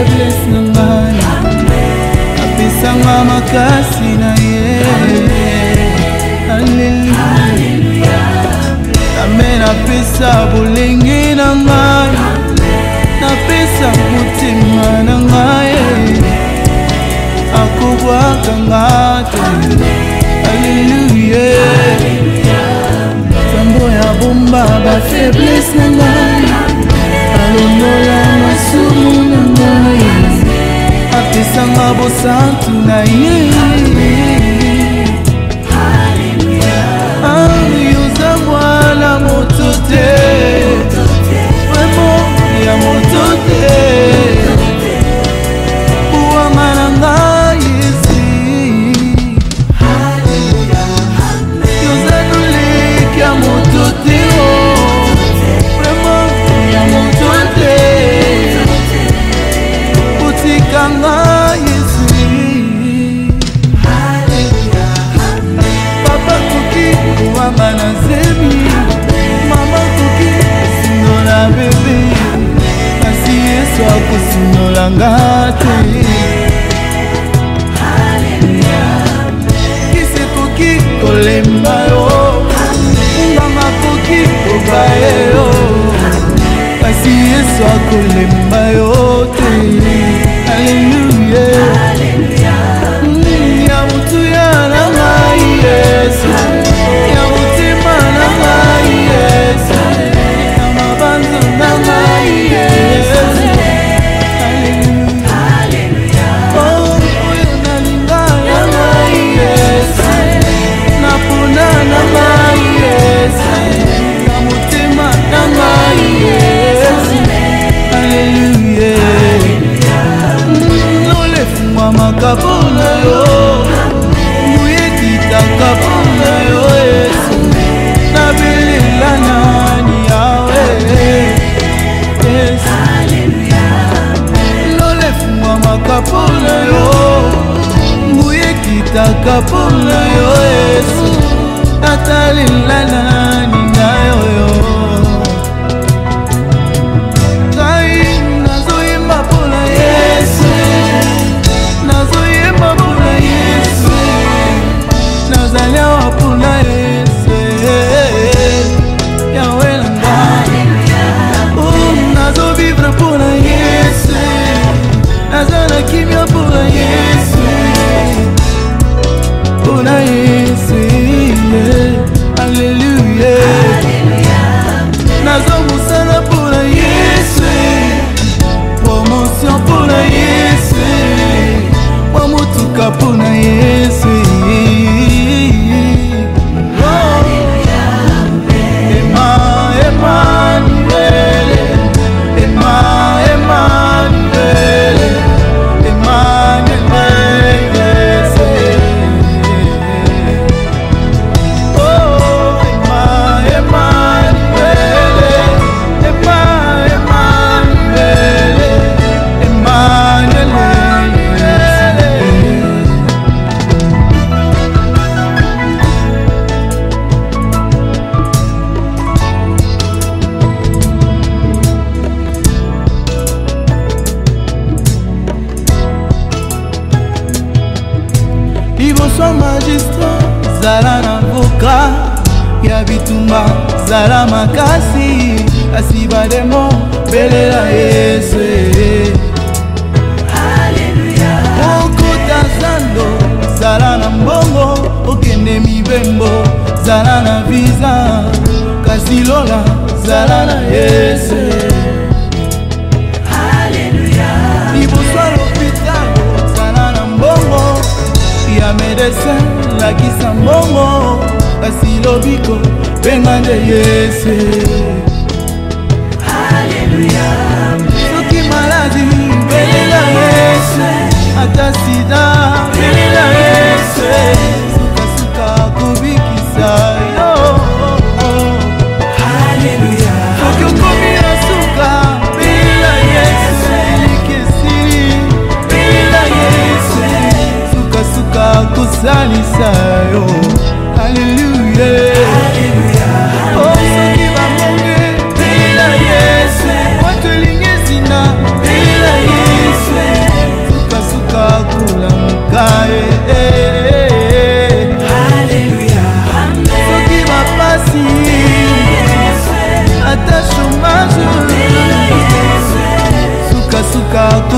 Bless naman. Amen. At isang mamakasi na iye. Hallelujah. Hallelujah. Amen. At isang bulingi naman. Amen. At isang mutima naman. Ako ba kang atin? Hallelujah. Sambo ya bomba ba se bless naman. Hallelujah. Sang abo santo na yeye. Hallelujah. Ami uzawa la motote. Wemo ya motote. Uamananga yesi. Hallelujah. Yozadule ya motote. Wemo ya motote. Utikanga. Yes,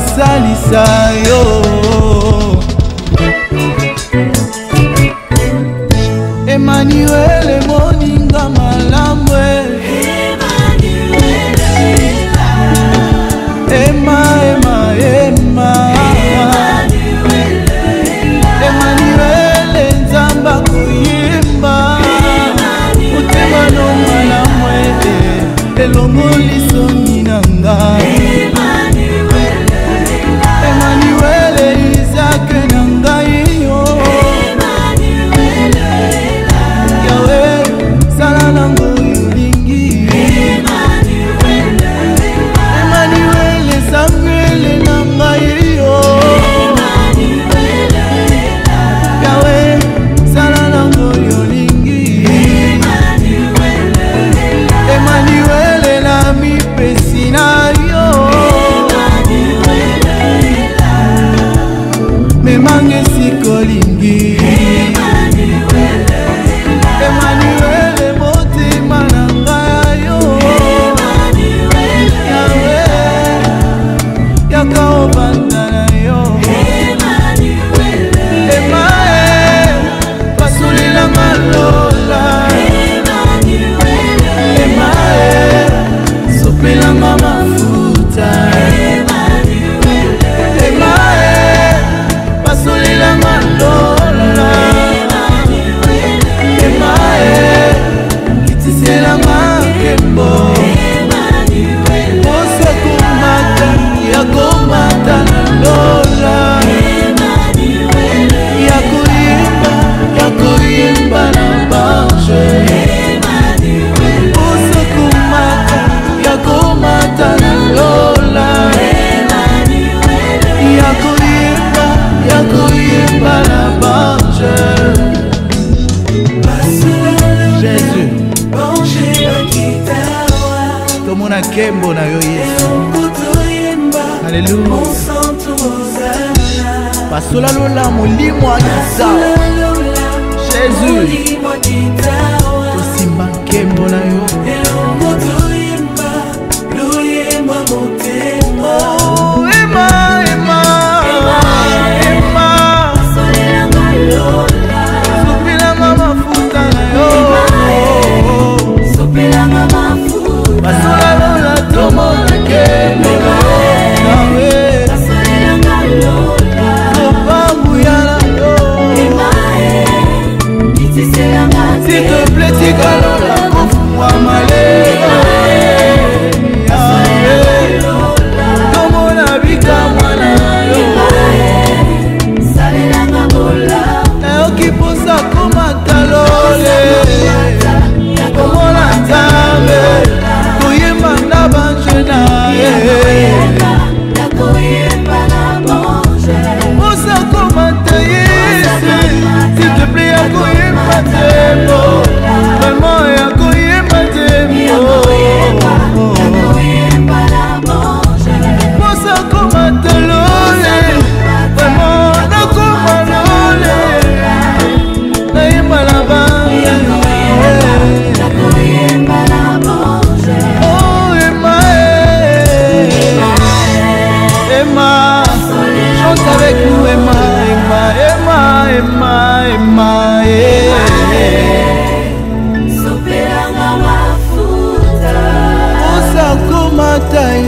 kusalisa yo. Emmanuel moninga malambwe, Emma, Emma, Emma, Emmanuel nzamba kuyimba utema no mwana mwede elongoli soni nanga.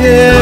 Yeah.